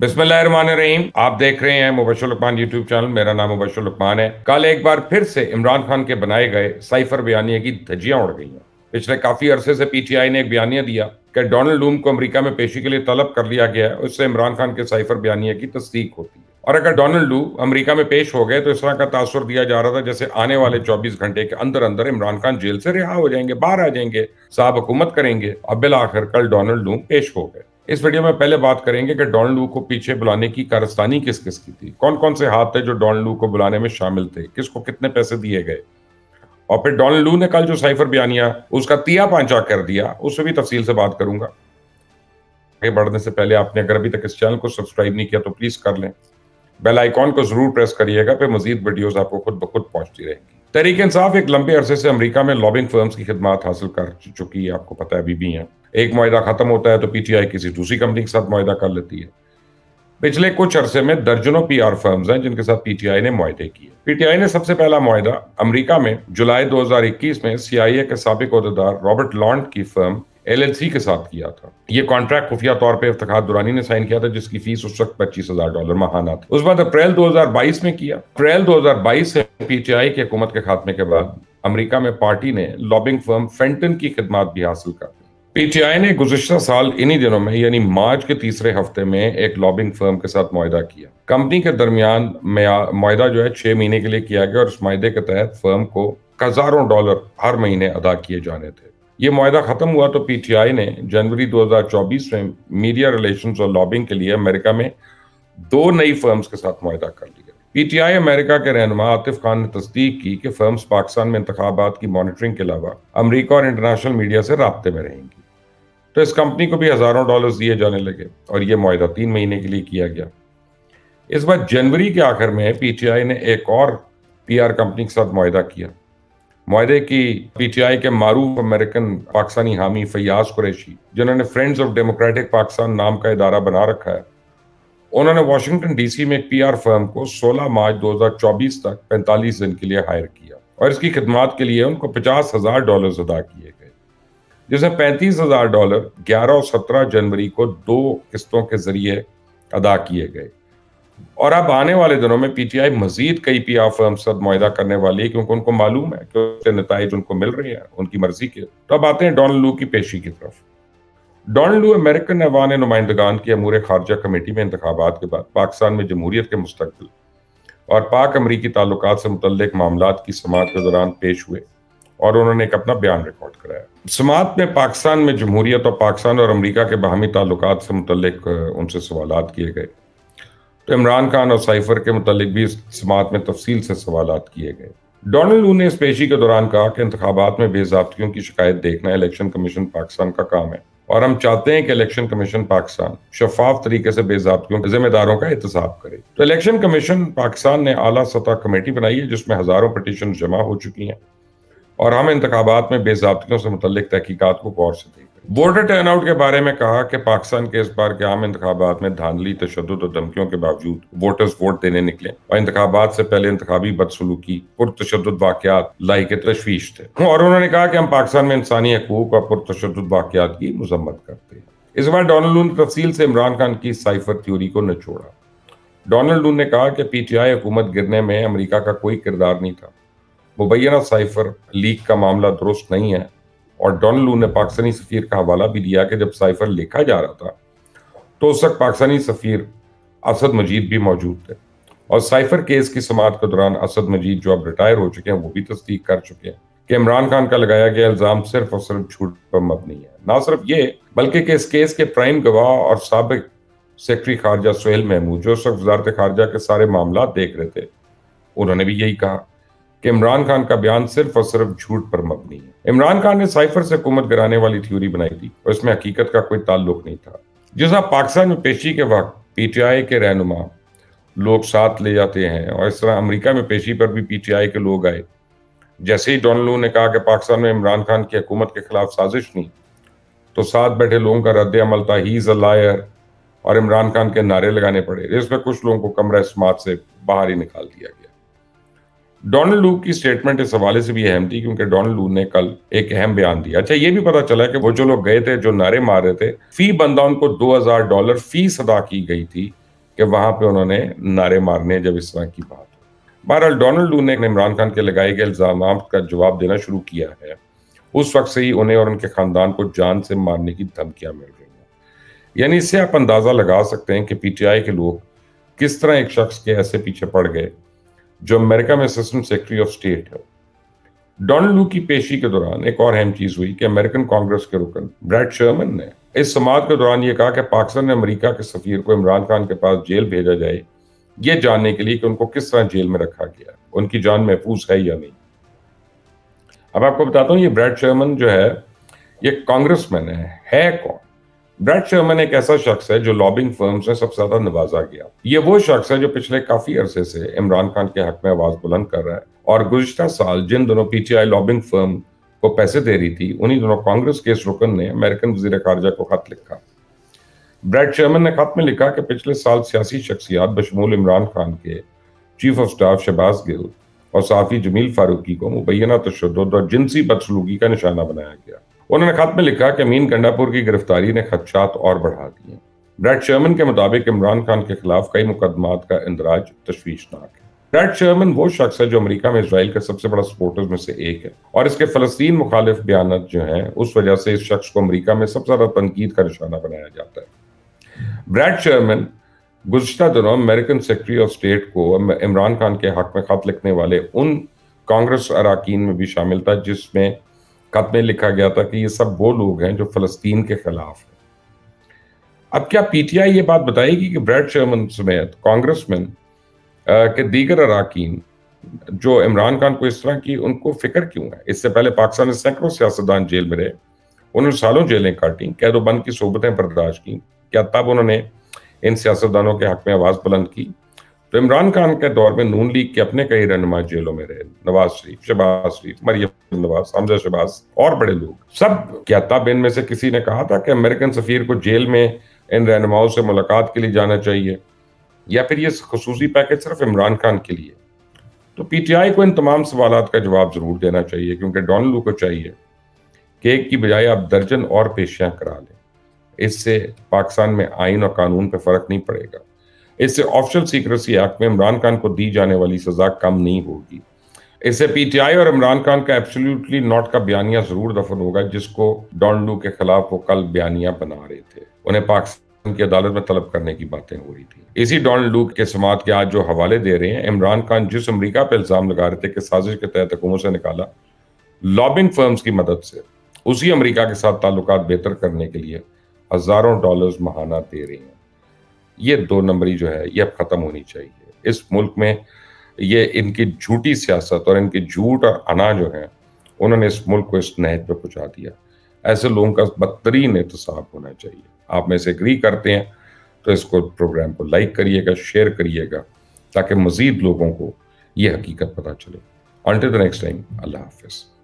बिस्मिल्लाहिर्रहमानिर्रहीम। आप देख रहे हैं मुबशर लुकमान यूट्यूब चैनल। मेरा नाम मुबशर लुकमान है। कल एक बार फिर से इमरान खान के बनाए गए साइफर बयानिया की धज्जियां उड़ गई हैं। पिछले काफी अरसे से पीटीआई ने एक बयानिया दिया कि डोनाल्ड लू को अमेरिका में पेशी के लिए तलब कर लिया गया है। उससे इमरान खान के साइफर बयानिया की तस्दीक होती है और अगर डोनाल्ड लू अमेरिका में पेश हो गए तो इस तरह का तासुर दिया जा रहा था जैसे आने वाले 24 घंटे के अंदर अंदर इमरान खान जेल से रिहा हो जाएंगे, बाहर आ जाएंगे, साहब हुकूमत करेंगे। अब बिल आखिर कल डोनाल्ड लू पेश हो गए। इस वीडियो में पहले बात करेंगे कि डोनाल्ड लू को पीछे बुलाने की कारस्तानी किस किस की थी, कौन कौन से हाथ थे जो डोनाल्ड लू को बुलाने में शामिल थे, किसको कितने पैसे दिए गए। और फिर डोनाल्ड लू ने कल जो साइफर बयानिया उसका तिया पांचा कर दिया उससे भी तफसील से बात करूंगा। आगे बढ़ने से पहले आपने अगर अभी तक इस चैनल को सब्सक्राइब नहीं किया तो प्लीज कर लें। बेल आइकॉन को जरूर प्रेस करिएगा, फिर मजीद वीडियोस आपको खुद ब खुद पहुंचती रहेंगी। तहरीक इंसाफ एक लंबे अरसे से अमेरिका में लॉबिंग फर्म्स की खिदमत हासिल कर चुकी है। आपको पता है अभी भी है। एक मुआहदा खत्म होता है तो पीटीआई किसी दूसरी कंपनी के साथ मुआहदा कर लेती है। पिछले कुछ अरसे में दर्जनों पीआर फर्म्स हैं जिनके साथ पीटीआई ने मुआहदे किए। पीटीआई ने सबसे पहला मुआहदा अमेरिका में जुलाई 2021 में CIA के साबिक ओहदेदार रॉबर्ट लॉन्ट की फर्म LLC के साथ किया था। ये कॉन्ट्रैक्ट खुफिया तौर पे इफ्तिखार दुरानी ने साइन किया था जिसकी फीस उस वक्त $25,000 माहाना था। उस बाद अप्रैल 2022 में किया। अप्रैल 2022 से पीटीआई की हुकूमत के खात्मे के बाद अमेरिका में पार्टी ने लॉबिंग फर्म फेंटन की खिदमत भी हासिल कर ली। पीटीआई ने गुज़िश्ता साल इन्हीं दिनों में यानी मार्च के तीसरे हफ्ते में एक लॉबिंग फर्म के साथ मुआहदा किया। कंपनी के दरमियान मुआहदा जो है 6 महीने के लिए किया गया और इस मुआहदे के तहत फर्म को हजारों डॉलर हर महीने अदा किए जाने थे। ये मुआहदा खत्म हुआ तो पीटीआई ने जनवरी 2024 में मीडिया रिलेशंस और लॉबिंग के लिए अमेरिका में 2 नई फर्म्स के साथ मुआहदा कर लिया। पीटीआई अमेरिका के रहनुमा आतिफ खान ने तस्दीक की कि फर्म्स पाकिस्तान में इंतखाबात की मॉनिटरिंग के अलावा अमेरिका और इंटरनेशनल मीडिया से राब्ते में रहेंगी, तो इस कंपनी को भी हजारों डॉलर्स दिए जाने लगे और ये मुआहदा 3 महीने के लिए किया गया। इस बार जनवरी के आखिर में पीटीआई ने एक और PR कंपनी के साथ मुआहदा किया। मुआहदे की पीटीआई के मारूफ अमेरिकन पाकिस्तानी हामी फैयाज कुरैशी, जिन्होंने फ्रेंड्स ऑफ डेमोक्रेटिक पाकिस्तान नाम का इदारा बना रखा है, उन्होंने वाशिंगटन DC में एक PR फर्म को 16 मार्च 2024 तक 45 दिन के लिए हायर किया और इसकी खिदमत के लिए उनको $50,000 अदा किए गए, जिसमें $35,000 11 और 17 जनवरी को 2 किस्तों के जरिए अदा किए गए। और अब आने वाले दिनों में पीटीआई मजीद कई PR फर्म्स से मुआहदा करने वाली है क्योंकि उनको मालूम है कि उसके नतीजे उनको मिल रहे हैं उनकी मर्जी के। तो अब आते हैं डोनाल्ड लू की पेशी की तरफ। डोनाल्ड लू अमेरिकन ऐवान नुमाइंदगान की अमूर खारजा कमेटी में इंतखाबात के बाद पाकिस्तान में जमहूरियत के मुस्तकबिल और पाक अमरीकी ताल्लुकात से मुतल्लिक मामलात की समाअत के दौरान पेश हुए और उन्होंने एक अपना बयान रिकॉर्ड कराया। समाअत में पाकिस्तान में जमहूरियत और पाकिस्तान और अमरीका के बाहमी ताल्लुकात से मुतल्लिक उनसे सवालात किए गए, तो इमरान खान और साइफर के मुतालिक भी इस समाअत में तफसील से सवालात किए गए। डोनाल्ड लू ने इस पेशी के दौरान कहा कि इंतखाबात में बेजाब्तियों की शिकायत देखना इलेक्शन कमीशन पाकिस्तान का काम है और हम चाहते हैं कि इलेक्शन कमीशन पाकिस्तान शफाफ तरीके से बेजाब्तियों के जिम्मेदारों का एहतसाब करे। तो इलेक्शन कमीशन पाकिस्तान ने आला सतह कमेटी बनाई है जिसमें हजारों पटिशन जमा हो चुकी हैं और हम इंतखाबात में बेजाब्तियों से मुतालिक तहकीकात को गौर से देखें। वोटर टर्नआउट के बारे में कहा कि पाकिस्तान के इस बार के आम इंतखाबात में धांधली, तशद्दुद और धमकियों के बावजूद वोटर्स वोट देने निकले और इंतखाबात से पहले इंतखाबी बदसलूकी, पुरतशद्दुद वाक़यात लायक़े तशवीश थे। और उन्होंने कहा कि हम पाकिस्तान में इंसानी हकूक और पुरतशद्दुद वाक़यात की मजम्मत करते हैं। इस बार डोनाल्ड लू ने तफसील से इमरान खान की साइफर थ्योरी को निचोड़ा। डोनाल्ड लू ने कहा कि पीटीआई हुकूमत गिरने में अमरीका का कोई किरदार नहीं था, मुबैना साइफर लीक का मामला दुरुस्त नहीं है। और डोनाल्ड लू ने पाकिस्तानी सफीर का हवाला भी दिया कि जब साइफर लिखा जा रहा था तो उस वक्त पाकिस्तानी सफीर असद मजीद भी मौजूद थे और साइफर केस की समाअत के दौरान असद मजीद जो अब रिटायर हो चुके हैं वो भी तस्दीक कर चुके हैं कि इमरान खान का लगाया गया इल्ज़ाम सिर्फ और सिर्फ झूठ पर मबनी है। ना सिर्फ ये बल्कि इस केस के प्राइम गवाह और साबिक सेक्रेटरी खारजा सुहेल महमूद जो उस वक्त वजारत खारजा के सारे मामला देख रहे थे, उन्होंने भी यही कहा कि इमरान खान का बयान सिर्फ और सिर्फ झूठ पर मबनी है। इमरान खान ने साइफर से हुकूमत गिराने वाली थ्योरी बनाई थी और इसमें हकीकत का कोई ताल्लुक नहीं था। जिस तरह पाकिस्तान में पेशी के वक्त पीटीआई के रहनुमा लोग साथ ले जाते हैं और इस तरह अमरीका में पेशी पर भी पीटीआई के लोग आए। जैसे ही डोनाल्ड लू ने कहा कि पाकिस्तान में इमरान खान की हुकूमत के खिलाफ साजिश नहीं, तो साथ बैठे लोगों का रद्द अमल था ही इज अ लायर और इमरान खान के नारे लगाने पड़े, जिसमें कुछ लोगों को कमरा इस्मात से बाहर ही निकाल दिया गया। डोनाल्ड लू की स्टेटमेंट इस हवाले से भी अहम थी क्योंकि डोनाल्ड लू ने कल एक अहम बयान दिया। अच्छा, ये भी पता चला कि वो जो लोग गए थे, जो नारे मार रहे थे, फी बंदा उनको $2,000 फीस अदा की गई थी कि वहाँ पे उन्होंने नारे मारने जब इस तरह की बात। बहरहाल डोनाल्ड लू ने इमरान खान के लगाए गए इल्ज़ाम का जवाब देना शुरू किया है। उस वक्त से ही उन्हें और उनके ख़ानदान को जान से मारने की धमकियाँ मिल रही हैं। यानी इससे आप अंदाज़ा लगा सकते हैं कि PTI के लोग किस तरह एक शख्स के ऐसे पीछे पड़ गए जो अमेरिका में असिस्टेंट सेक्रेटरी ऑफ स्टेट है। डोनाल्ड लू की पेशी के दौरान एक और अहम चीज़ हुई कि अमेरिकन कांग्रेस के रुकन ब्रैड शर्मन ने इस समात के दौरान ये कहा कि पाकिस्तान ने अमेरिका के सफीर को इमरान खान के पास जेल भेजा जाए, ये जानने के लिए कि उनको किस तरह जेल में रखा गया, उनकी जान महफूज है या नहीं। अब आपको बताता हूँ ये ब्रैड शर्मन जो है ये कांग्रेसमैन है कौन? ब्रैड शर्मन एक ऐसा शख्स है जो लॉबिंग फर्म्स में सबसे ज्यादा नवाजा गया। ये वो शख्स है जो पिछले काफी अरसे से इमरान खान के हक में आवाज बुलंद कर रहा है और गुज़िश्ता साल जिन दोनों PTI लॉबिंग फर्म को पैसे दे रही थी उन्हीं दोनों कांग्रेस के इस रुकन ने अमेरिकन वज़ीर ख़ारिजा को खत लिखा। ब्रैड शर्मन ने खत में लिखा कि पिछले साल सियासी शख्सियात बशमूल इमरान खान के chief of staff Shahbaz Gill और साफ़ी जमील फ़ारूक़ी को मुबैना तशद्दुद और जिनसी बदसलूकी का निशाना बनाया गया। उन्होंने खत में लिखा कि मीन गंडापुर की गिरफ्तारी ने खदशात और बढ़ा दिए। ब्रैड शर्मन के मुताबिक इमरान खान के खिलाफ कई मुकदमात का इंदराज तशवीशनाक है। ब्रैड शर्मन वो शख्स है जो अमेरिका में इसराइल का सबसे बड़ा सपोर्टर्स में से एक है और इसके फ़लस्तीन मुखालिफ बयानात जो हैं उस वजह से इस शख्स को अमेरिका में सबसे ज़्यादा तनकीद का निशाना बनाया जाता है। ब्रैड शर्मन गुज़श्ता दिनों अमेरिकन सेक्रेटरी ऑफ स्टेट को इमरान खान के हक में खत लिखने वाले उन कांग्रेस अरकान में भी शामिल था जिसमें खत में लिखा गया था कि ये सब वो लोग हैं जो फ़लस्तीन के खिलाफ हैं। अब क्या PTI ये बात बताएगी कि ब्रैड शर्मन समेत कांग्रेसमैन के दीगर अरकान जो इमरान खान को इस तरह की उनको फिक्र क्यों है? इससे पहले पाकिस्तान में सैकड़ों सियासतदान जेल में रहे, उन्होंने सालों जेलें काटी, कैदोबंद की सोबतें बर्दाश्त की। क्या तब उन्होंने इन सियासतदानों के हक में आवाज़ बुलंद की? तो इमरान खान के दौर में नून लीग के अपने कई रहनुमा जेलों में रहे, नवाज शरीफ, शहबाज शरीफ, मरियम नवाज, हमजा शहबाज और बड़े लोग सब। क्या तब इनमें से किसी ने कहा था कि अमेरिकन सफीर को जेल में इन रहनुमाओं से मुलाकात के लिए जाना चाहिए या फिर ये खसूसी पैकेज सिर्फ इमरान खान के लिए? तो PTI को इन तमाम सवालात का जवाब ज़रूर देना चाहिए क्योंकि डोनाल्ड लू को चाहिए कि एक की बजाय आप दर्जन और पेशियाँ करा लें। इससे पाकिस्तान में आइन और कानून पर फर्क नहीं पड़ेगा। इससे ऑफिशियल सीक्रेसी एक्ट में इमरान खान को दी जाने वाली सजा कम नहीं होगी। इससे PTI और इमरान खान का एब्सोल्युटली नॉट का बयानिया जरूर दफन होगा जिसको डोनाल्ड लू के खिलाफ वो कल बयानिया बना रहे थे, उन्हें पाकिस्तान की अदालत में तलब करने की बातें हो रही थी। इसी डोनाल्ड लू के समात के आज जो हवाले दे रहे हैं, इमरान खान जिस अमरीका पर इल्जाम लगा रहे थे कि साजिश के तहत हुकूमत से निकाला लॉबिंग फर्म्स की मदद से, उसी अमरीका के साथ ताल्लुकात बेहतर करने के लिए हज़ारों डॉलर्स महाना दे रहे हैं। ये दो नंबरी जो है ये अब ख़त्म होनी चाहिए इस मुल्क में। ये इनकी झूठी सियासत और इनके झूठ और अना जो है उन्होंने इस मुल्क को इस नहज पर पहुँचा दिया। ऐसे लोगों का बदतरीन एहतसाब होना चाहिए। आप में से एग्री करते हैं तो इसको प्रोग्राम को लाइक करिएगा, शेयर करिएगा ताकि मज़ीद लोगों को ये हकीकत पता चले। अंटिल द नेक्स्ट टाइम, अल्लाह हाफिज़।